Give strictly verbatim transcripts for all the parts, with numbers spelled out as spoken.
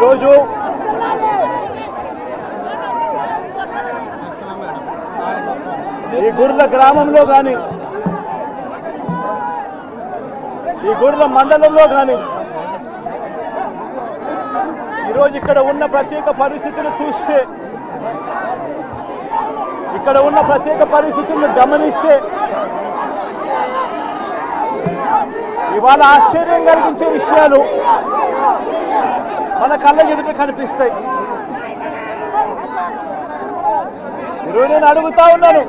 ఈరోజు ఈ గుర్ల గ్రామంలో కానీ ఈ గుర్ల మండలంలో కానీ ఈరోజు ఇక్కడ ఉన్న ప్రత్యేక పరిస్థితులు చూస్తే ఇక్కడ ఉన్న ప్రత్యేక పరిస్థితులను గమనిస్తే ఇవాళ ఆశ్చర్యం కలిగించే విషయాలు మన కళ్ళ ఎదుట కనిపిస్తాయి. ఈరోజు నేను అడుగుతా ఉన్నాను,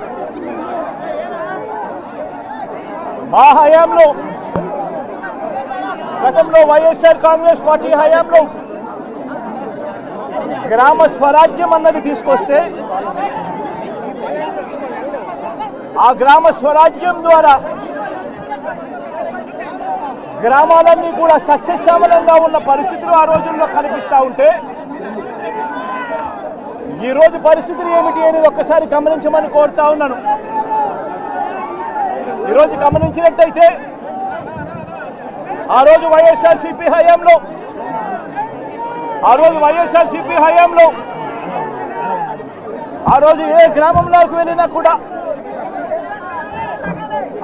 మా హయాంలో గతంలో వైఎస్ఆర్ కాంగ్రెస్ పార్టీ హయాంలో గ్రామ స్వరాజ్యం అన్నది తీసుకొస్తే ఆ గ్రామ స్వరాజ్యం ద్వారా గ్రామాలన్నీ కూడా సస్యశ్యామలంగా ఉన్న పరిస్థితులు ఆ రోజుల్లో కనిపిస్తూ ఉంటే ఈరోజు పరిస్థితులు ఏమిటి అనేది ఒక్కసారి గమనించమని కోరుతా ఉన్నాను. ఈరోజు గమనించినట్టయితే ఆ రోజు వైఎస్ఆర్సీపీ హయాంలో ఆ రోజు వైఎస్ఆర్సీపీ హయాంలో ఆ రోజు ఏ గ్రామంలోకి వెళ్ళినా కూడా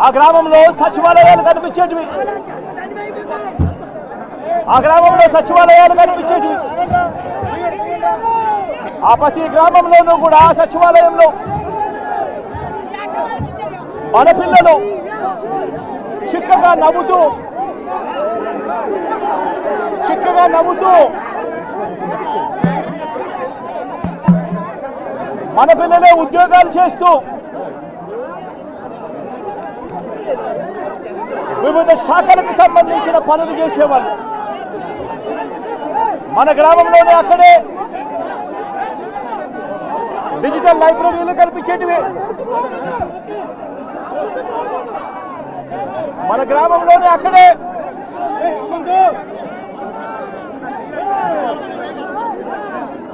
ఆ గ్రామంలో సచివాలయాలు కనిపించేటివి, ఆ గ్రామంలో సచివాలయాలు కనిపించేటివి. ఆ ప్రతి గ్రామంలోనూ కూడా ఆ సచివాలయంలో మన పిల్లలు చిక్కగా నవ్వుతూ చిక్కగా నవ్వుతూ మన పిల్లలే ఉద్యోగాలు చేస్తూ వివిధ శాఖలకు సంబంధించిన పనులు చేసేవాళ్ళు. మన గ్రామంలోనే అక్కడే డిజిటల్ లైబ్రరీలు కనిపించేటివి, మన గ్రామంలోనే అక్కడే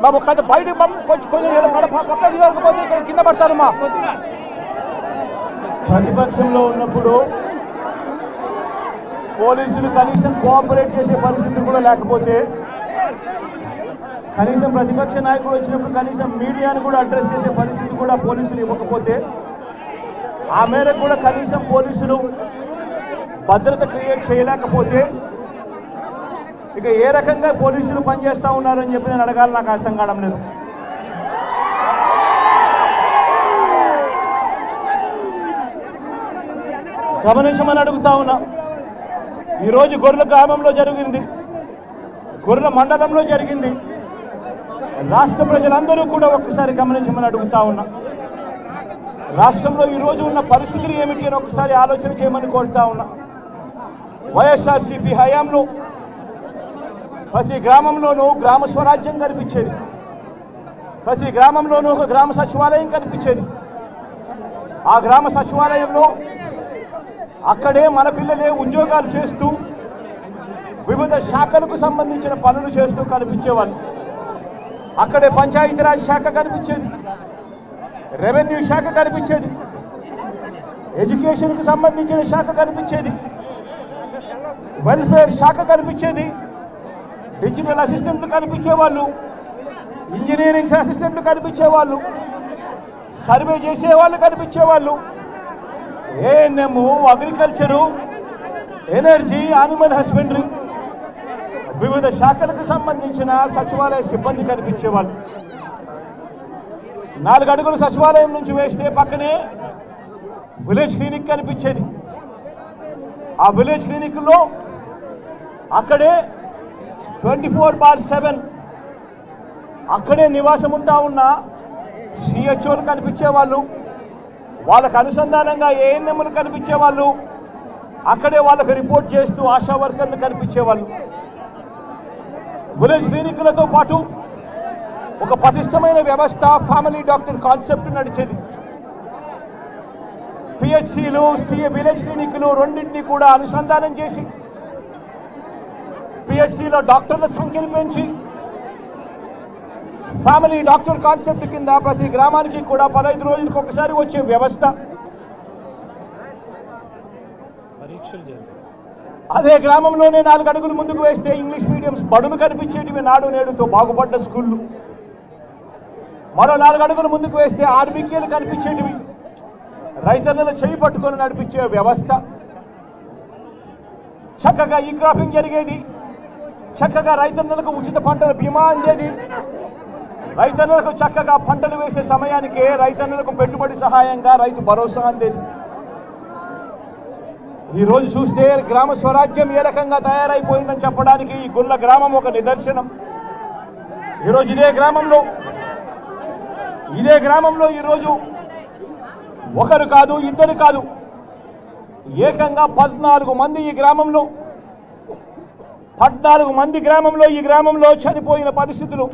బాబు కథ బయట కొంచెం పక్కకు జరగకపోతే ఇక్కడ కింద పడతారు. మా ప్రతిపక్షంలో ఉన్నప్పుడు పోలీసులు కనీసం కోఆపరేట్ చేసే పరిస్థితి కూడా లేకపోతే, కనీసం ప్రతిపక్ష నాయకుడు వచ్చినప్పుడు కనీసం మీడియాను కూడా అడ్రస్ చేసే పరిస్థితి కూడా పోలీసులు ఇవ్వకపోతే, ఆ మేరకు కూడా కనీసం పోలీసులు భద్రత క్రియేట్ చేయలేకపోతే ఇక ఏ రకంగా పోలీసులు పనిచేస్తూ ఉన్నారని చెప్పి నేను అడగాలి, నాకు అర్థం కావడం లేదు. గమనించమని అడుగుతా ఉన్నా. ఈరోజు గొర్రెల గ్రామంలో జరిగింది, గొర్రెల మండలంలో జరిగింది, రాష్ట్ర ప్రజలందరూ కూడా ఒక్కసారి గమనించమని అడుగుతా ఉన్నా. రాష్ట్రంలో ఈరోజు ఉన్న పరిస్థితులు ఏమిటి అని ఒకసారి ఆలోచన చేయమని కోరుతా ఉన్నా. వైఎస్ఆర్సీపీ హయాంలో ప్రతి గ్రామంలోనూ గ్రామ స్వరాజ్యం కనిపించేది, ప్రతి గ్రామంలోనూ ఒక గ్రామ సచివాలయం కనిపించేది. ఆ గ్రామ సచివాలయంలో అక్కడే మన పిల్లలే ఉద్యోగాలు చేస్తూ వివిధ శాఖలకు సంబంధించిన పనులు చేస్తూ కనిపించేవాళ్ళు. అక్కడే పంచాయతీరాజ్ శాఖ కనిపించేది, రెవెన్యూ శాఖ కనిపించేది, ఎడ్యుకేషన్కు సంబంధించిన శాఖ కనిపించేది, వెల్ఫేర్ శాఖ కనిపించేది, డిజిటల్ అసిస్టెంట్లు కనిపించేవాళ్ళు, ఇంజనీరింగ్ అసిస్టెంట్లు కనిపించేవాళ్ళు, సర్వే చేసేవాళ్ళు కనిపించేవాళ్ళు, ANM, agriculture, energy, animal husbandry, వివిధ శాఖలకు సంబంధించిన సచివాలయ సిబ్బంది కనిపించేవాళ్ళు. నాలుగు అడుగులు సచివాలయం నుంచి వేస్తే పక్కనే విలేజ్ క్లినిక్ కనిపించేది. ఆ విలేజ్ క్లినిక్లో అక్కడే ట్వంటీ ఫోర్ బార్ సెవెన్ అక్కడే నివాసం ఉంటా ఉన్న సిహెచ్ఓలు కనిపించేవాళ్ళు, వాళ్ళకు అనుసంధానంగా ఏఎన్ఎంలు కనిపించేవాళ్ళు, అక్కడే వాళ్ళకు రిపోర్ట్ చేస్తూ ఆశా వర్కర్లు కనిపించేవాళ్ళు. విలేజ్ క్లినిక్లతో పాటు ఒక పటిష్టమైన వ్యవస్థ, ఫ్యామిలీ డాక్టర్ కాన్సెప్ట్ నడిచేది. పిహెచ్సిలు, సిఏ విలేజ్ క్లినిక్లు రెండింటినీ కూడా అనుసంధానం చేసి పిహెచ్సిలో డాక్టర్ల సంఖ్యను పెంచి ఫ్యామిలీ డాక్టర్ కాన్సెప్ట్ కింద ప్రతి గ్రామానికి కూడా పదహైదు రోజులకు ఒకసారి వచ్చే వ్యవస్థ, అదే గ్రామంలోనే నాలుగు అడుగులు ముందుకు వేస్తే ఇంగ్లీష్ మీడియం బడులు కనిపించేటివి నాడు నేడుతో బాగుపడ్డ స్కూళ్ళు. మరో నాలుగు అడుగులు ముందుకు వేస్తే ఆర్బీకేలు కనిపించేటివి, రైతన్నలు చేయి పట్టుకొని నడిపించే వ్యవస్థ, చక్కగా ఈ క్రాపింగ్ జరిగేది, చక్కగా రైతన్నలకు ఉచిత పంటల బీమా అందేది, రైతన్నలకు చక్కగా పంటలు వేసే సమయానికి రైతన్నలకు పెట్టుబడి సహాయంగా రైతు భరోసా అందేది. ఈరోజు చూస్తే గ్రామ స్వరాజ్యం ఏ రకంగా తయారైపోయిందని చెప్పడానికి ఈ గుళ్ళ గ్రామం ఒక నిదర్శనం. ఈరోజు ఇదే గ్రామంలో ఇదే గ్రామంలో ఈరోజు ఒకరు కాదు ఇద్దరు కాదు ఏకంగా పద్నాలుగు మంది ఈ గ్రామంలో పద్నాలుగు మంది గ్రామంలో ఈ గ్రామంలో చనిపోయిన పరిస్థితులు.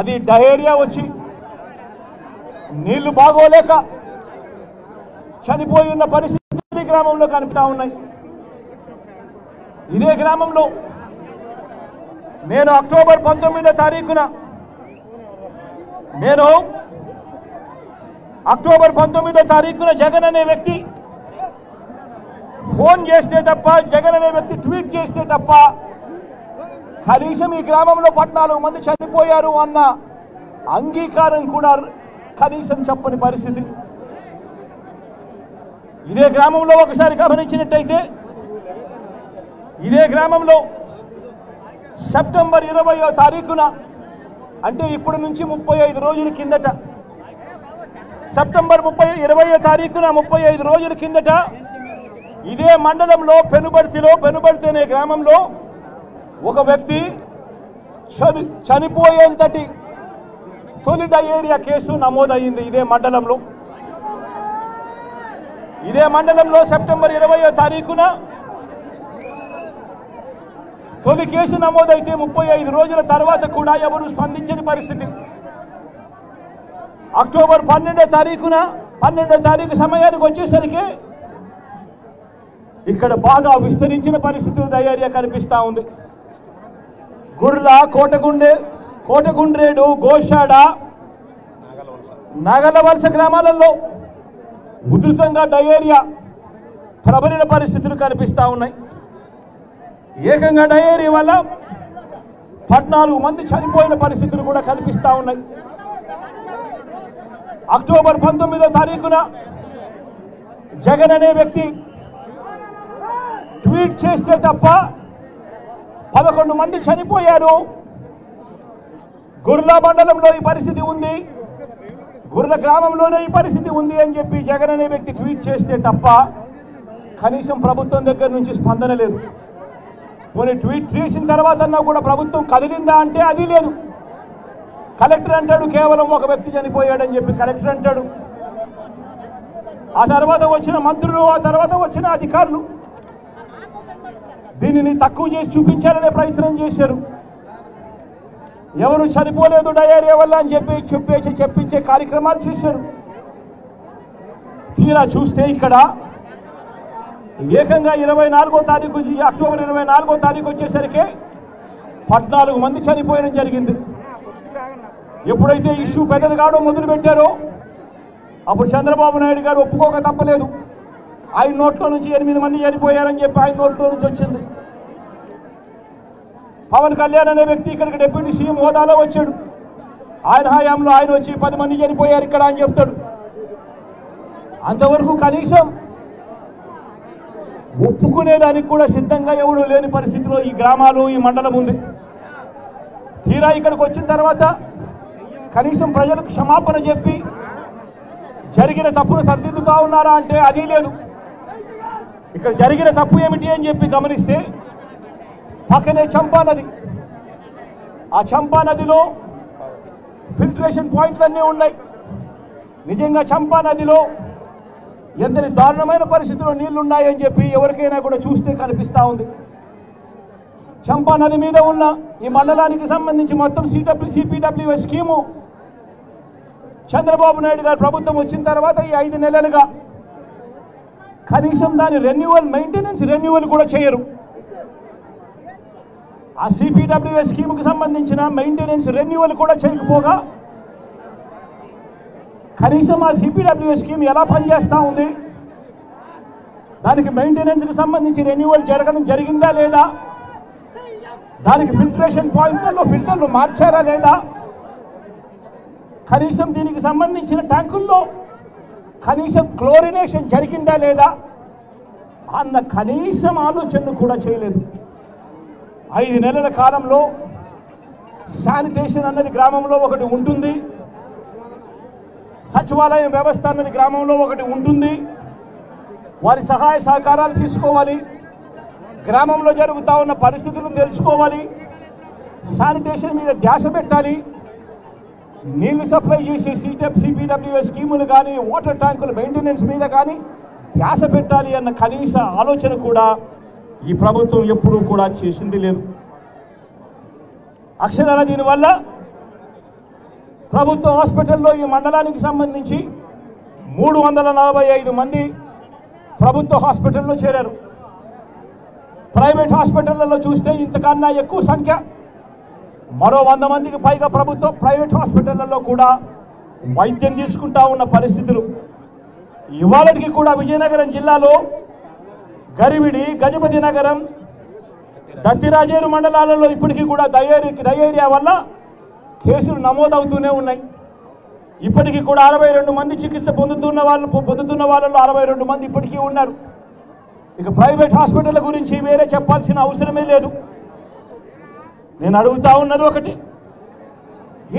అది డయేరియా వచ్చి నీళ్లు బాగోలేక చనిపోయి ఉన్న పరిస్థితులు ఈ గ్రామంలో కనిపిస్తా ఉన్నాయి. ఇదే గ్రామంలో నేను అక్టోబర్ పంతొమ్మిదో తారీఖున నేను అక్టోబర్ పంతొమ్మిదో తారీఖున జగన్ అనే వ్యక్తి ఫోన్ చేస్తే తప్ప, జగన్ అనే వ్యక్తి ట్వీట్ చేస్తే తప్ప కనీసం ఈ గ్రామంలో పద్నాలుగు మంది చనిపోయారు అన్న అంగీకారం కూడా కనీసం చెప్పని పరిస్థితి. ఇదే గ్రామంలో ఒకసారి గమనించినట్టయితే ఇదే గ్రామంలో సెప్టెంబర్ ఇరవయో తారీఖున, అంటే ఇప్పుడు నుంచి ముప్పై ఐదు రోజుల కిందట, సెప్టెంబర్ ముప్పై ఇరవయో తారీఖున ముప్పై ఐదు రోజుల కిందట ఇదే మండలంలో పెనుబర్తిలో పెనుబర్తి అనే గ్రామంలో ఒక వ్యక్తి చని చనిపోయేంతటి తొలి డయేరియా కేసు నమోదయ్యింది ఇదే మండలంలో. ఇదే మండలంలో సెప్టెంబర్ ఇరవయో తారీఖున తొలి కేసు నమోదైతే ముప్పై ఐదు రోజుల తర్వాత కూడా ఎవరు స్పందించని పరిస్థితి. అక్టోబర్ పన్నెండో తారీఖున పన్నెండో తారీఖు సమయానికి వచ్చేసరికి ఇక్కడ బాగా విస్తరించిన పరిస్థితులు డయేరియా కనిపిస్తూ ఉంది. గుర్ల, కోటగుండే, కోటగుండ్రేడు, గోషాడ, నాగలవలస గ్రామాలలో ఉధృతంగా డయేరియా ప్రబలిన పరిస్థితులు కనిపిస్తూ ఉన్నాయి. ఏకంగా డయేరియా వల్ల పద్నాలుగు మంది చనిపోయిన పరిస్థితులు కూడా కనిపిస్తూ ఉన్నాయి. అక్టోబర్ పంతొమ్మిదో తారీఖున జగన్ అనే వ్యక్తి ట్వీట్ చేస్తే తప్ప పదకొండు మంది చనిపోయారు, గుర్ల మండలంలో ఈ పరిస్థితి ఉంది, గుర్ల గ్రామంలోనే ఈ పరిస్థితి ఉంది అని చెప్పి జగన్ అనే వ్యక్తి ట్వీట్ చేస్తే తప్ప కనీసం ప్రభుత్వం దగ్గర నుంచి స్పందన లేదు. పోనీ ట్వీట్ చేసిన తర్వాత కూడా ప్రభుత్వం కదిలిందా అంటే అది లేదు. కలెక్టర్ అంటాడు కేవలం ఒక వ్యక్తి చనిపోయాడని చెప్పి కలెక్టర్ అంటాడు. ఆ తర్వాత వచ్చిన మంత్రులు, ఆ తర్వాత వచ్చిన అధికారులు దీనిని తక్కువ చేసి చూపించాలనే ప్రయత్నం చేశారు. ఎవరు చనిపోలేదు డయేరియా వల్ల అని చెప్పి చెప్పేసి చెప్పించే కార్యక్రమాలు చేశారు. తీరా చూస్తే ఇక్కడ ఏకంగా ఇరవై నాలుగో తారీఖు అక్టోబర్ ఇరవై నాలుగో తారీఖు వచ్చేసరికి పద్నాలుగు మంది చనిపోయడం జరిగింది. ఎప్పుడైతే ఇష్యూ పెద్దది కావడం మొదలుపెట్టారో అప్పుడు చంద్రబాబు నాయుడు గారు ఒప్పుకోక తప్పలేదు. ఆయన నోట్లో నుంచి ఎనిమిది మంది చనిపోయారని చెప్పి ఆయన నోట్లో నుంచి వచ్చింది. పవన్ కళ్యాణ్ అనే వ్యక్తి ఇక్కడికి డిప్యూటీ సీఎం హోదాలో వచ్చాడు. ఆయన హయాంలో ఆయన వచ్చి పది మంది చనిపోయారు ఇక్కడ అని చెప్తాడు. అంతవరకు కనీసం ఒప్పుకునేదానికి కూడా సిద్ధంగా ఎవడూ లేని పరిస్థితిలో ఈ గ్రామాలు, ఈ మండలం ఉంది. తీరా ఇక్కడికి వచ్చిన తర్వాత కనీసం ప్రజలకు క్షమాపణ చెప్పి జరిగిన తప్పును సరిదిద్దుతా ఉన్నారా అంటే అది లేదు. ఇక్కడ జరిగిన తప్పు ఏమిటి అని చెప్పి గమనిస్తే పక్కనే చంపా నది, ఆ చంపా నదిలో ఫిల్ట్రేషన్ పాయింట్లన్నీ ఉన్నాయి. నిజంగా చంపా నదిలో ఎంతటి దారుణమైన పరిస్థితుల్లో నీళ్లున్నాయని చెప్పి ఎవరికైనా కూడా చూస్తే కనిపిస్తూ ఉంది. చంపా నది మీద ఉన్న ఈ మండలానికి సంబంధించి మొత్తం CW CPWS scheme Chandrababu Naidu గారు ప్రభుత్వం వచ్చిన తర్వాత ఈ ఐదు నెలలుగా కనీసం దాని రెన్యువల్, మెయింటెనెన్స్ రెన్యువల్ కూడా చేయరు. ఆ సిపిడబ్ల్యూఎస్ స్కీమ్కి సంబంధించిన మెయింటెనెన్స్ రెన్యువల్ కూడా చేయకపోగా కనీసం ఆ సిపిడబ్ల్యూఎస్ స్కీమ్ ఎలా పనిచేస్తూ ఉంది, దానికి మెయింటెనెన్స్ కు సంబంధించి రెన్యువల్ జరగడం జరిగిందా లేదా, దానికి ఫిల్ట్రేషన్ పాయింట్లలో ఫిల్టర్లు మార్చారా లేదా, కనీసం దీనికి సంబంధించిన ట్యాంకుల్లో కనీసం క్లోరినేషన్ జరిగిందా లేదా అన్న కనీసం ఆలోచన కూడా చేయలేదు. ఐదు నెలల కాలంలో శానిటేషన్ అన్నది గ్రామంలో ఒకటి ఉంటుంది, సచివాలయం వ్యవస్థ అన్నది గ్రామంలో ఒకటి ఉంటుంది. వారి సహాయ సహకారాలు తీసుకోవాలి, గ్రామంలో జరుగుతూ ఉన్న పరిస్థితులు తెలుసుకోవాలి, శానిటేషన్ మీద ధ్యాస పెట్టాలి. నీళ్లు సప్లై చేసే సీటప్ సిపిడబ్ల్యూఏ స్కీములు కానీ వాటర్ ట్యాంకుల మెయింటెనెన్స్ మీద కానీ ధ్యాస పెట్టాలి అన్న కనీస ఆలోచన కూడా ఈ ప్రభుత్వం ఎప్పుడూ కూడా చేసింది లేదు. అక్షరాల దీనివల్ల ప్రభుత్వ హాస్పిటల్లో ఈ మండలానికి సంబంధించి మూడు వందల నలభై ఐదు మంది ప్రభుత్వ హాస్పిటల్లో చేరారు. ప్రైవేట్ హాస్పిటళ్లలో చూస్తే ఇంతకన్నా ఎక్కువ సంఖ్య, మరో వంద మందికి పైగా ప్రభుత్వ ప్రైవేట్ హాస్పిటళ్లలో కూడా వైద్యం తీసుకుంటా ఉన్న పరిస్థితులు. ఇవాళకి కూడా విజయనగరం జిల్లాలో గరివిడి, గజపతి నగరం, దత్తిరాజేరు మండలాలలో ఇప్పటికీ కూడా డయేరి డయేరియా వల్ల కేసులు నమోదవుతూనే ఉన్నాయి. ఇప్పటికీ కూడా అరవై రెండు మంది చికిత్స పొందుతున్న వాళ్ళు పొందుతున్న వాళ్ళలో అరవై రెండు మంది ఇప్పటికీ ఉన్నారు. ఇక ప్రైవేట్ హాస్పిటల్ గురించి వేరే చెప్పాల్సిన అవసరమే లేదు. నేను అడుగుతా ఉన్నది ఒకటి,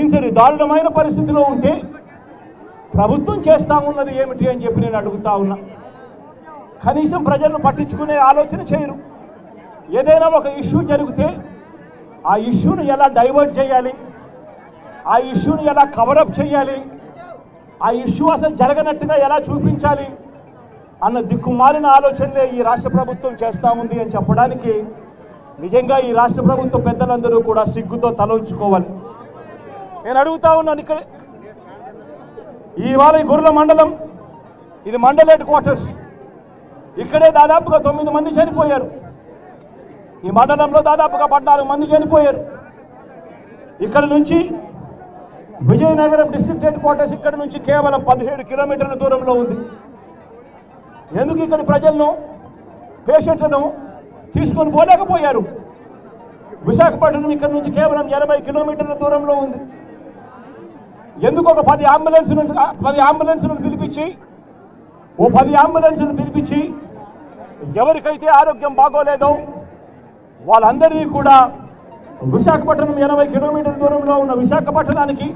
ఇంతటి దారుణమైన పరిస్థితిలో ఉంటే ప్రభుత్వం చేస్తా ఉన్నది ఏమిటి అని చెప్పి నేను అడుగుతా ఉన్నా. కనీసం ప్రజలను పట్టించుకునే ఆలోచన చేయరు. ఏదైనా ఒక ఇష్యూ జరిగితే ఆ ఇష్యూని ఎలా డైవర్ట్ చేయాలి, ఆ ఇష్యూని ఎలా కవరప్ చేయాలి, ఆ ఇష్యూ అసలు జరగనట్టుగా ఎలా చూపించాలి అన్న దిక్కుమాలిన ఆలోచనలే ఈ రాష్ట్ర ప్రభుత్వం చేస్తూ ఉంది అని చెప్పడానికి నిజంగా ఈ రాష్ట్ర ప్రభుత్వ పెద్దలందరూ కూడా సిగ్గుతో తలొంచుకోవాలి. నేను అడుగుతా ఉన్నాను, ఇక్కడ ఇవాళ గుర్ల మండలం, ఇది మండల్ హెడ్ క్వార్టర్స్, ఇక్కడే దాదాపుగా తొమ్మిది మంది చనిపోయారు. ఈ మండలంలో దాదాపుగా పద్నాలుగు మంది చనిపోయారు. ఇక్కడ నుంచి విజయనగరం డిస్ట్రిక్ట్ హెడ్ క్వార్టర్స్ ఇక్కడ నుంచి కేవలం పదిహేడు కిలోమీటర్ల దూరంలో ఉంది. ఎందుకు ఇక్కడ ప్రజలను, పేషెంట్లను తీసుకొని పోలేకపోయారు? విశాఖపట్నం ఇక్కడ నుంచి కేవలం ఎనభై కిలోమీటర్ల దూరంలో ఉంది. ఎందుకు ఒక పది అంబులెన్స్ను పది అంబులెన్స్లను పిలిపించి ఓ పది అంబులెన్స్ను పిలిపించి ఎవరికైతే ఆరోగ్యం బాగోలేదో వాళ్ళందరినీ కూడా విశాఖపట్నం ఎనభై కిలోమీటర్ల దూరంలో ఉన్న విశాఖపట్నానికి,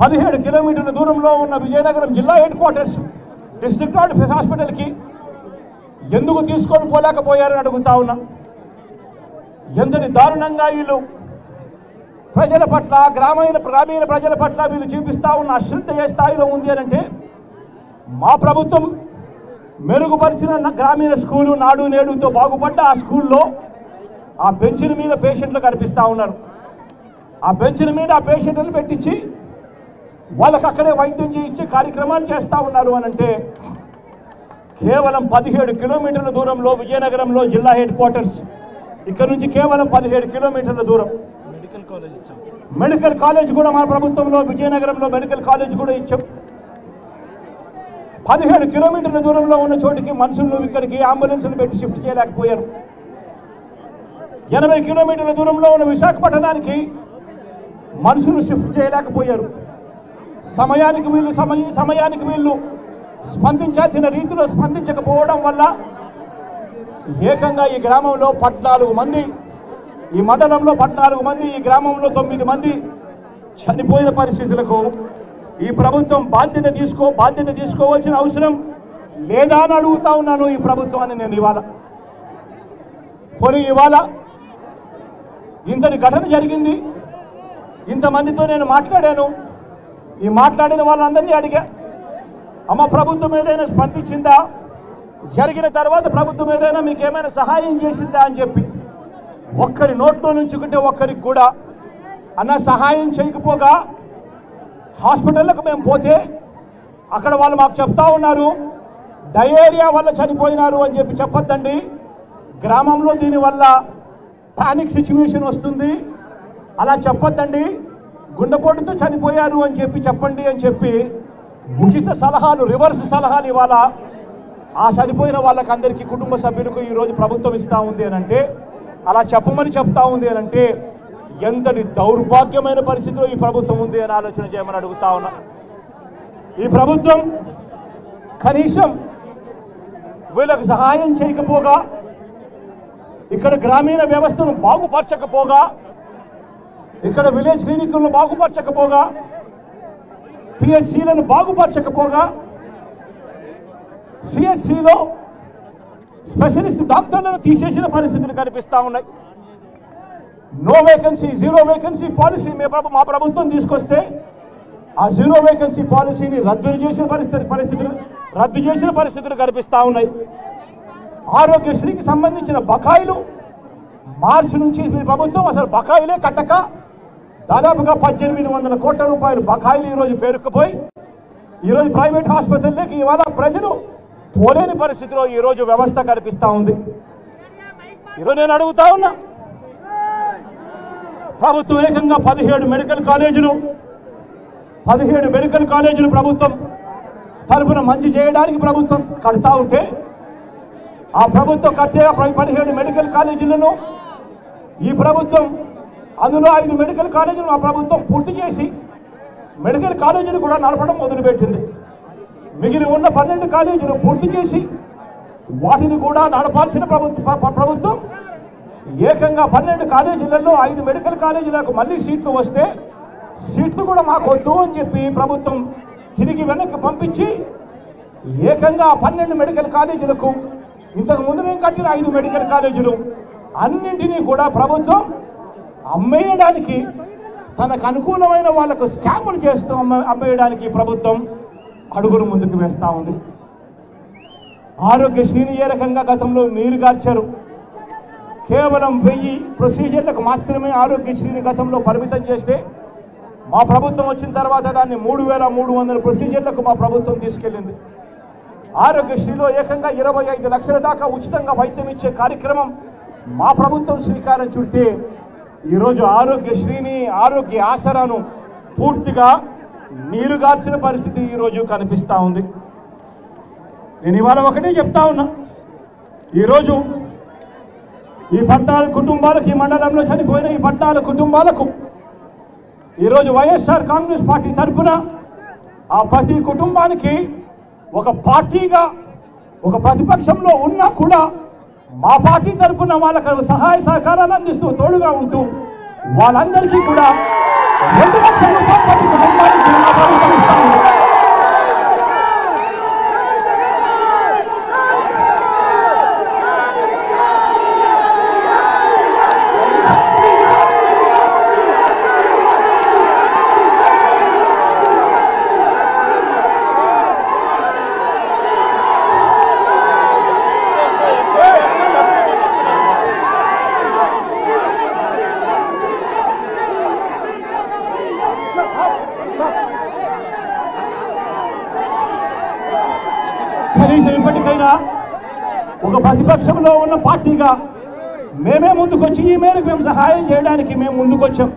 పదిహేడు కిలోమీటర్ల దూరంలో ఉన్న విజయనగరం జిల్లా హెడ్ క్వార్టర్స్ డిస్ట్రిక్ట్ ఆఫీస్ హాస్పిటల్కి ఎందుకు తీసుకొని పోలేకపోయారని అడుగుతా ఉన్నా. ఎంతటి దారుణంగా వీళ్ళు ప్రజల పట్ల, గ్రామీణ గ్రామీణ ప్రజల పట్ల వీళ్ళు చూపిస్తూ ఉన్న అశ్రద్ధ ఏ స్థాయిలో ఉంది అని అంటే, మా ప్రభుత్వం మెరుగుపరిచిన గ్రామీణ స్కూలు నాడు నేడుతో బాగుపడ్డ ఆ స్కూల్లో ఆ బెంచ్ల మీద పేషెంట్లు కనిపిస్తూ ఉన్నారు. ఆ బెంచ్ల మీద ఆ పేషెంట్లను పెట్టించి వాళ్ళకి అక్కడే వైద్యం చేయించే కార్యక్రమాలు చేస్తూ ఉన్నారు అని అంటే, కేవలం పదిహేడు కిలోమీటర్ల దూరంలో విజయనగరంలో జిల్లా హెడ్ క్వార్టర్స్, ఇక్కడ నుంచి కేవలం పదిహేడు కిలోమీటర్ల దూరం మెడికల్ కాలేజ్ ఇచ్చాం. మెడికల్ కాలేజ్ కూడా మన ప్రభుత్వంలో విజయనగరంలో మెడికల్ కాలేజ్ కూడా ఇచ్చాం. పదిహేడు కిలోమీటర్ల దూరంలో ఉన్న చోటికి మనుషులను ఇక్కడికి అంబులెన్స్ను పెట్టి షిఫ్ట్ చేయలేకపోయారు. ఎనభై కిలోమీటర్ల దూరంలో ఉన్న విశాఖపట్నానికి మనుషులు షిఫ్ట్ చేయలేకపోయారు. సమయానికి వీళ్ళు సమయ సమయానికి వీళ్ళు స్పందించాల్సిన రీతిలో స్పందించకపోవడం వల్ల ఏకంగా ఈ గ్రామంలో పద్నాలుగు మంది, ఈ మండలంలో పద్నాలుగు మంది, ఈ గ్రామంలో తొమ్మిది మంది చనిపోయిన పరిస్థితులకు ఈ ప్రభుత్వం బాధ్యత తీసుకో బాధ్యత తీసుకోవాల్సిన అవసరం లేదా అని అడుగుతా ఉన్నాను ఈ ప్రభుత్వాన్ని నేను. ఇవాళ పోనీ ఇవాళ ఇంతటి ఘటన జరిగింది, ఇంతమందితో నేను మాట్లాడాను, ఈ మాట్లాడిన వాళ్ళందరినీ అడిగా, అమ్మ ప్రభుత్వం ఏదైనా స్పందించిందా, జరిగిన తర్వాత ప్రభుత్వం ఏదైనా మీకు ఏమైనా సహాయం చేసిందా అని చెప్పి ఒక్కరి నోట్లో నుంచుకుంటే ఒక్కరికి కూడా అన్న సహాయం చేయకపోగా హాస్పిటల్లకు మేము పోతే అక్కడ వాళ్ళు మాకు చెప్తా ఉన్నారు డయేరియా వల్ల చనిపోయినారు అని చెప్పి చెప్పొద్దండి, గ్రామంలో దీనివల్ల పానిక్ సిచ్యువేషన్ వస్తుంది, అలా చెప్పొద్దండి, గుండెపోటుతో చనిపోయారు అని చెప్పి చెప్పండి అని చెప్పి ఉచిత సలహాలు, రివర్స్ సలహాలు ఇవాళ ఆ చనిపోయిన వాళ్ళకందరికీ కుటుంబ సభ్యులకు ఈ రోజు ప్రభుత్వం ఇస్తా ఉంది అని అంటే అలా చెప్పమని చెప్తా ఉంది అని అంటే ఎంతటి దౌర్భాగ్యమైన పరిస్థితిలో ఈ ప్రభుత్వం ఉంది అని ఆలోచన చేయమని అడుగుతా ఉన్నా। ఈ ప్రభుత్వం కనీసం వీళ్ళకు సహాయం చేయకపోగా ఇక్కడ గ్రామీణ వ్యవస్థను బాగుపర్చకపోగా ఇక్కడ విలేజ్ క్లినిక్లను బాగుపర్చకపోగా పిహెచ్సిలను బాగుపర్చకపోగా సిహెచ్సిలో స్పెషలిస్ట్ డాక్టర్లను తీసేసిన పరిస్థితులు కనిపిస్తా ఉన్నాయి। No vacancy zero vacancy policy మా ప్రభుత్వం తీసుకొస్తే ఆ జీరో వేకెన్సీ పాలసీని రద్దు చేసిన పరిస్థితి పరిస్థితులు రద్దు చేసిన పరిస్థితులు కనిపిస్తా ఉన్నాయి। ఆరోగ్యశ్రీకి సంబంధించిన బకాయిలు మార్చి నుంచి మీ ప్రభుత్వం అసలు బకాయిలే కట్టక దాదాపుగా పద్దెనిమిది వందల కోట్ల రూపాయలు బకాయిలు ఈరోజు పేరుకుపోయి ఈరోజు ప్రైవేట్ హాస్పిటల్లోకి ఇవాళ ప్రజలు పోలేని పరిస్థితిలో ఈరోజు వ్యవస్థ కనిపిస్తూ ఉంది। ఈరోజు నేను అడుగుతా ఉన్నా, ప్రభుత్వం ఏకంగా పదిహేడు మెడికల్ కాలేజీలు పదిహేడు మెడికల్ కాలేజీలు ప్రభుత్వం తరఫున మంచి చేయడానికి ప్రభుత్వం కడతా ఉంటే ఆ ప్రభుత్వం కట్టేగా పదిహేడు మెడికల్ కాలేజీలను ఈ ప్రభుత్వం అందులో ఐదు మెడికల్ కాలేజీలను ఆ ప్రభుత్వం పూర్తి చేసి మెడికల్ కాలేజీలు కూడా నడపడం మొదలుపెట్టింది। మిగిలి ఉన్న పన్నెండు కాలేజీలు పూర్తి చేసి వాటిని కూడా నడపాల్సిన ప్రభుత్వం ప్రభుత్వం ఏకంగా పన్నెండు కాలేజీలలో ఐదు మెడికల్ కాలేజీలకు మళ్ళీ సీట్లు వస్తే సీట్లు కూడా మాకు వద్దు అని చెప్పి ప్రభుత్వం తిరిగి వెనక్కి పంపించి ఏకంగా పన్నెండు మెడికల్ కాలేజీలకు ఇంతకు ముందు మేము కట్టిన ఐదు మెడికల్ కాలేజీలు అన్నింటినీ కూడా ప్రభుత్వం అమ్మేయడానికి తనకు అనుకూలమైన వాళ్ళకు స్కాములు చేస్తూ అమ్మేయడానికి ప్రభుత్వం అడుగులు ముందుకు వేస్తూ ఉంది। ఆరోగ్యశ్రీని ఏ రకంగా గతంలో నీరు గార్చారు, కేవలం వెయ్యి ప్రొసీజర్లకు మాత్రమే ఆరోగ్యశ్రీని గతంలో పరిమితం చేస్తే మా ప్రభుత్వం వచ్చిన తర్వాత దాన్ని మూడు వేల మూడు వందల ప్రొసీజర్లకు మా ప్రభుత్వం తీసుకెళ్ళింది। ఆరోగ్యశ్రీలో ఏకంగా ఇరవై ఐదు లక్షల దాకా ఉచితంగా వైద్యం ఇచ్చే కార్యక్రమం మా ప్రభుత్వం స్వీకారం చుడితే ఈరోజు ఆరోగ్యశ్రీని ఆరోగ్య ఆసరాను పూర్తిగా నీరుగార్చిన పరిస్థితి ఈరోజు కనిపిస్తూ ఉంది। నేను ఇవాళ ఒకటే చెప్తా ఉన్నా, ఈరోజు ఈ పద్నాలుగు కుటుంబాలకు ఈ మండలంలో చనిపోయిన ఈ పద్నాలుగు కుటుంబాలకు ఈరోజు వైఎస్ఆర్ కాంగ్రెస్ పార్టీ తరఫున ఆ ప్రతి కుటుంబానికి ఒక పార్టీగా ఒక ప్రతిపక్షంలో ఉన్నా కూడా మా పార్టీ తరఫున వాళ్ళకు సహాయ సహకారాలు అందిస్తూ తోడుగా ఉంటూ వాళ్ళందరికీ కూడా రెండు లక్షల రూపాయలు కనీసం ఇప్పటికైనా ఒక ప్రతిపక్షంలో ఉన్న పార్టీగా మేమే ముందుకొచ్చి ఈ మేరకు మేము సహాయం చేయడానికి మేము ముందుకొచ్చాం।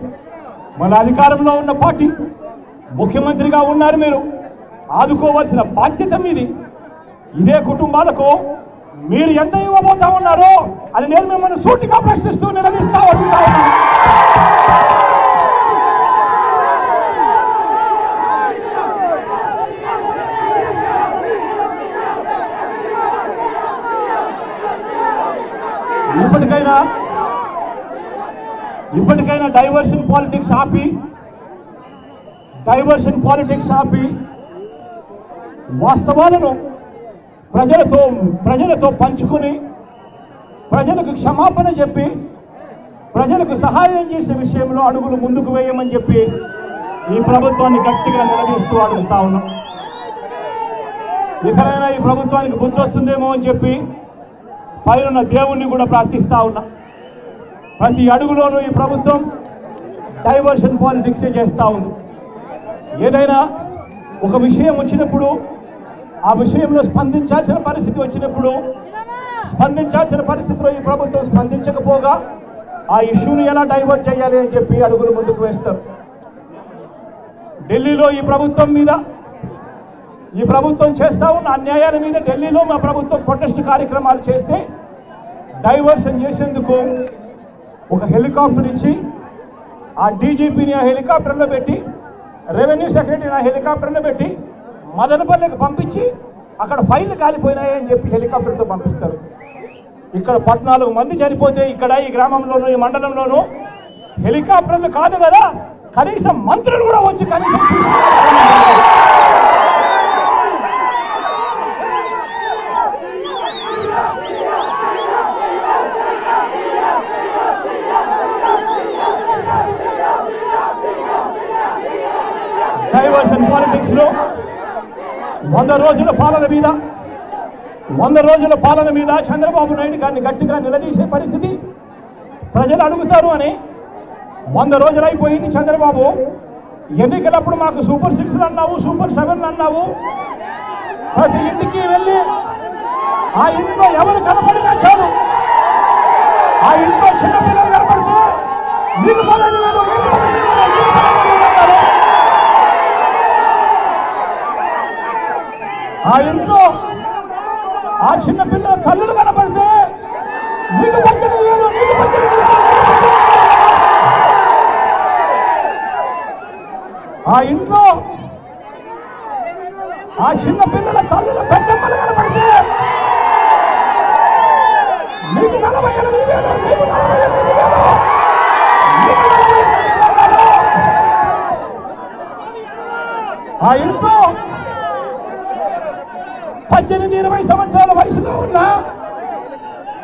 మన అధికారంలో ఉన్న పార్టీ ముఖ్యమంత్రిగా ఉన్నారు, మీరు ఆదుకోవాల్సిన బాధ్యత మీది। ఇదే కుటుంబాలకు మీరు ఎంత ఇవ్వబోతా ఉన్నారో అని నేను మిమ్మల్ని సూటిగా ప్రశ్నిస్తూ నిలదీస్తా ఉంటా ఉన్నా। ఇప్పటికైనా ఇప్పటికైనా డైవర్షన్ పాలిటిక్స్ ఆపి డైవర్షన్ పాలిటిక్స్ ఆపి వాస్తవాలను ప్రజలతో ప్రజలతో పంచుకొని ప్రజలకు క్షమాపణ చెప్పి ప్రజలకు సహాయం చేసే విషయంలో అడుగులు ముందుకు వేయమని చెప్పి ఈ ప్రభుత్వాన్ని గట్టిగా నిలదీస్తూ అడుగుతా ఉన్నాం। ఇకనైనా ఈ ప్రభుత్వానికి బుద్ధి వస్తుందేమో అని చెప్పి పైన దేవుణ్ణి కూడా ప్రార్థిస్తా ఉన్నా। ప్రతి అడుగులోనూ ఈ ప్రభుత్వం డైవర్షన్ పాలిటిక్సే చేస్తూ ఉంది। ఏదైనా ఒక విషయం వచ్చినప్పుడు ఆ విషయంలో స్పందించాల్సిన పరిస్థితి వచ్చినప్పుడు స్పందించాల్సిన పరిస్థితిలో ఈ ప్రభుత్వం స్పందించకపోగా ఆ ఇష్యూని ఎలా డైవర్ట్ చేయాలి అని చెప్పి అడుగులు ముందుకు వేస్తారు। ఢిల్లీలో ఈ ప్రభుత్వం మీద ఈ ప్రభుత్వం చేస్తా ఉన్న అన్యాయాల మీద ఢిల్లీలో మా ప్రభుత్వం ప్రొటెస్ట్ కార్యక్రమాలు చేస్తే డైవర్షన్ చేసేందుకు ఒక హెలికాప్టర్ ఇచ్చి ఆ డీజీపీని ఆ హెలికాప్టర్లో పెట్టి రెవెన్యూ సెక్రటరీని ఆ హెలికాప్టర్లో పెట్టి మదనపల్లికి పంపించి అక్కడ ఫైన్లు కాలిపోయినాయి అని చెప్పి హెలికాప్టర్తో పంపిస్తారు. ఇక్కడ పద్నాలుగు మంది చనిపోతే ఇక్కడ ఈ గ్రామంలోనూ ఈ మండలంలోనూ హెలికాప్టర్లు కాదు కదా, కనీసం మంత్రులు కూడా వచ్చి కనీసం చూసుకుంటారు. డైవర్షన్ పాలిటిక్స్ లో వంద రోజుల పాలన మీద వంద రోజుల పాలన మీద చంద్రబాబు నాయుడు గారిని గట్టిగా నిలదీసే పరిస్థితి ప్రజలు అడుగుతారు అని వంద రోజులు అయిపోయింది. చంద్రబాబు ఎన్నికలప్పుడు మాకు సూపర్ సిక్స్లు అన్నావు, సూపర్ సెవెన్లు అన్నావు, ప్రతి ఇంటికి వెళ్ళి ఆ ఇంట్లో ఎవరు కనపడినా చాలు, ఆ ఇంట్లో చిన్నపిల్లలు కనపడితే నీకు పదవి ఆ ఇంట్లో ఆ చిన్న పిల్లల తల్లులు కనపడితే నీకు పచ్చని లేదు, నీకు పచ్చని లేదు. ఆ ఇంట్లో ఆ చిన్న పిల్లల తల్లుల పెద్దమ్మలు కనపడితే నీకు నలభై ఎనిమిది వేలు, నీకు నలభై ఎనిమిది వేలు, నీకు నలభై ఎనిమిది వేలు. ఆ ఇంట్లో పద్దెనిమిది ఇరవై సంవత్సరాల వయసులో ఉన్న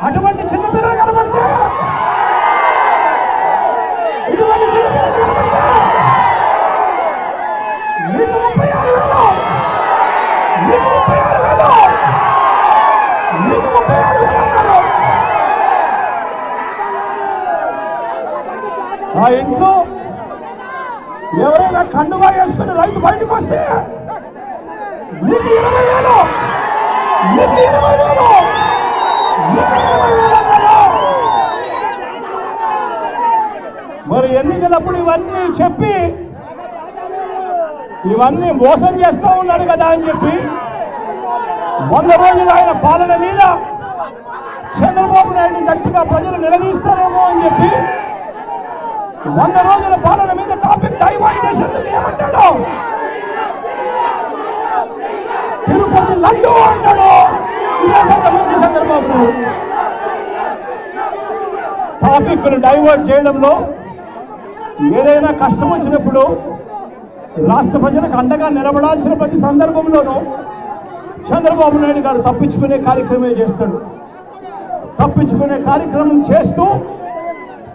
అటువంటి చిన్నపిల్లలు కనబడితే ఇటువంటి చిన్నపిల్లలు కనబడితే నీకు ముప్పై ఆరు వేలు, నీకు ముప్పై ఆరు వేలు, నీకు ముప్పై ఆరు వేలు. ఆ ఇంట్లో ఎవరైనా కండువా వేసుకుని రైతు బయటకు వస్తే నీకు ఇరవై వేలు, నీకు ఇరవై వేలు, నీకు ఇరవై వేలు. మరి ఎన్నికలప్పుడు ఇవన్నీ చెప్పి ఇవన్నీ మోసం చేస్తూ ఉన్నాడు కదా అని చెప్పి వంద రోజులు ఆయన పాలన మీద చంద్రబాబు నాయుడు గట్టిగా ప్రజలు నిలదీస్తారేమో అని చెప్పి వంద రోజుల పాలన మీద టాపిక్ డైవర్ట్ చేసేందుకు ఏమంటాడు? తిరుపతి లడ్డు అంటాడు. ఇదే మంచి చంద్రబాబు టాపిక్ను డైవర్ట్ చేయడంలో ఏదైనా కష్టం వచ్చినప్పుడు రాష్ట్ర ప్రజలకు అండగా నిలబడాల్సిన ప్రతి సందర్భంలోనూ చంద్రబాబు నాయుడు గారు తప్పించుకునే కార్యక్రమే చేస్తాడు. తప్పించుకునే కార్యక్రమం చేస్తూ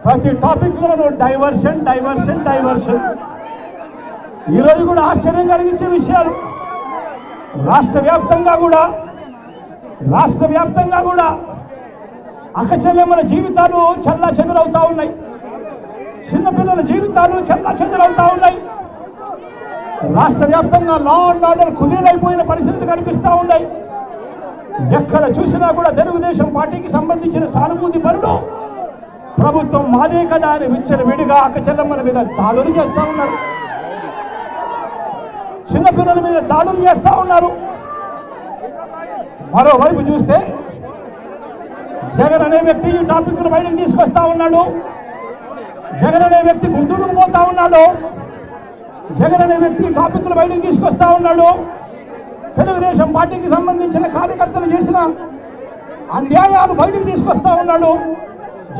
ప్రతి టాపిక్లోనూ డైవర్షన్, డైవర్షన్, డైవర్షన్. ఈరోజు కూడా ఆశ్చర్యం కలిగించే విషయాలు రాష్ట్ర వ్యాప్తంగా కూడా రాష్ట్ర వ్యాప్తంగా కూడా అక్కచెల్లెమ్మల జీవితాలు చల్లా చెదరవుతా ఉన్నాయి, చిన్నపిల్లల జీవితాలు చల్లా చెదరవుతా ఉన్నాయి. రాష్ట్ర వ్యాప్తంగా లా అండ్ ఆర్డర్ కుదేలైపోయిన పరిస్థితులు కనిపిస్తూ ఉన్నాయి. ఎక్కడ చూసినా కూడా తెలుగుదేశం పార్టీకి సంబంధించిన సానుభూతి పరులు ప్రభుత్వం మాదే కదా అని విచ్చలవిడిగా అక్కచెల్లెమ్మల మీద దాడులు చేస్తూ ఉన్నారు, చిన్నపిల్లల మీద దాడులు చేస్తూ ఉన్నారు. మరోవైపు చూస్తే జగన్ అనే వ్యక్తి ఈ టాపిక్ను బయటకు తీసుకొస్తా ఉన్నాడు, జగన్ అనే వ్యక్తి గుంటూరుకు పోతా ఉన్నాడు, జగన్ అనే వ్యక్తి ఈ టాపిక్ను బయటకు తీసుకొస్తా ఉన్నాడు. తెలుగుదేశం పార్టీకి సంబంధించిన కార్యకర్తలు చేసిన అన్యాయాలు బయటకు తీసుకొస్తా ఉన్నాడు.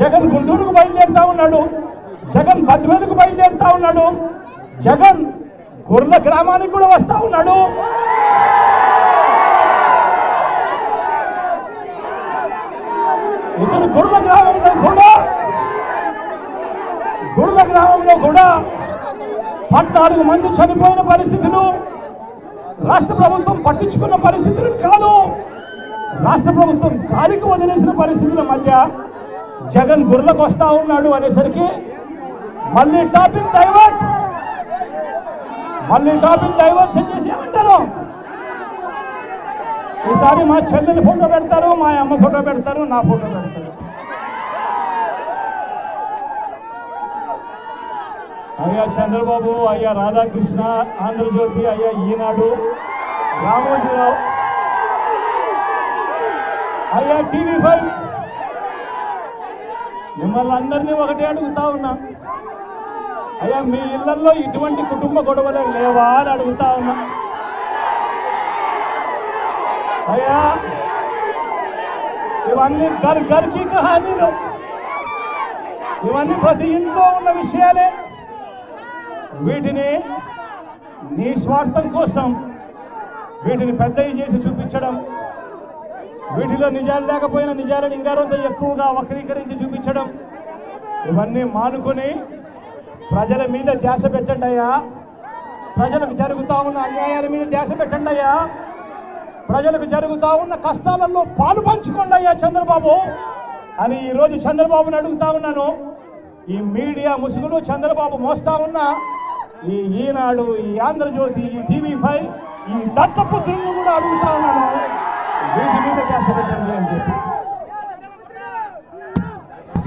జగన్ గుంటూరుకు బయలుదేరుతా ఉన్నాడు, జగన్ బద్వేలుకు బయలుదేరుతా ఉన్నాడు, జగన్ గొర్రెల గ్రామానికి కూడా వస్తా ఉన్నాడు. ఇక్కడ గొర్రెల గ్రామంలో కూడా గొర్రెల గ్రామంలో కూడా పద్నాలుగు మంది చనిపోయిన పరిస్థితులు రాష్ట్ర ప్రభుత్వం పట్టించుకున్న పరిస్థితులు కాదు, రాష్ట్ర ప్రభుత్వం గాలికి వదిలేసిన పరిస్థితుల మధ్య జగన్ గొర్రెలకు వస్తా ఉన్నాడు అనేసరికి మళ్ళీ టాపిక్ డైవర్ట్ మళ్ళీ టాపిక్ డైవర్షన్ చేసి ఏమంటారు? ఈసారి మా చెల్లెని ఫోటో పెడతారు, మా అమ్మ ఫోటో పెడతారు, నా ఫోటో పెడతారు. అయ్యా చంద్రబాబు, అయ్యా రాధాకృష్ణ, ఆంధ్రజ్యోతి, అయ్యా ఈనాడు, రామోజీరావు అయ్యా టీవీ ఫైవ్ మిమ్మల్ని అందరినీ ఒకటే అడుగుతా ఉన్నా అయ్యా మీ ఇళ్లలో ఇటువంటి కుటుంబ గొడవలు లేవా అని అడుగుతా ఉన్నా అయ్యా ఇవన్నీ घर घर की कहानीలు ఇవన్నీ ప్రతి ఇంట్లో ఉన్న విషయాలే వీటిని నీ స్వార్థం కోసం వీటిని పెద్దవి చేసి చూపించడం వీటిలో నిజాలు లేకపోయినా నిజాలను ఇంగారంతో ఎక్కువగా వక్రీకరించి చూపించడం ఇవన్నీ మానుకొని ప్రజల మీద ధ్యాస పెట్టండి అయ్యా ప్రజలకు జరుగుతా ఉన్న అన్యాయాల మీద ధ్యాస పెట్టండి అయ్యా ప్రజలకు జరుగుతా ఉన్న కష్టాలలో పాలు పంచుకోండి అయ్యా చంద్రబాబు అని ఈరోజు చంద్రబాబుని అడుగుతా ఉన్నాను ఈ మీడియా ముసుగులు చంద్రబాబు మోస్తా ఉన్న ఈ ఈనాడు ఈ ఆంధ్రజ్యోతి ఈ టీవీ ఫైవ్ ఈ దత్తపుత్రులను కూడా అడుగుతా ఉన్నాను వీటి మీద ధ్యాస పెట్టండి అని చెప్పి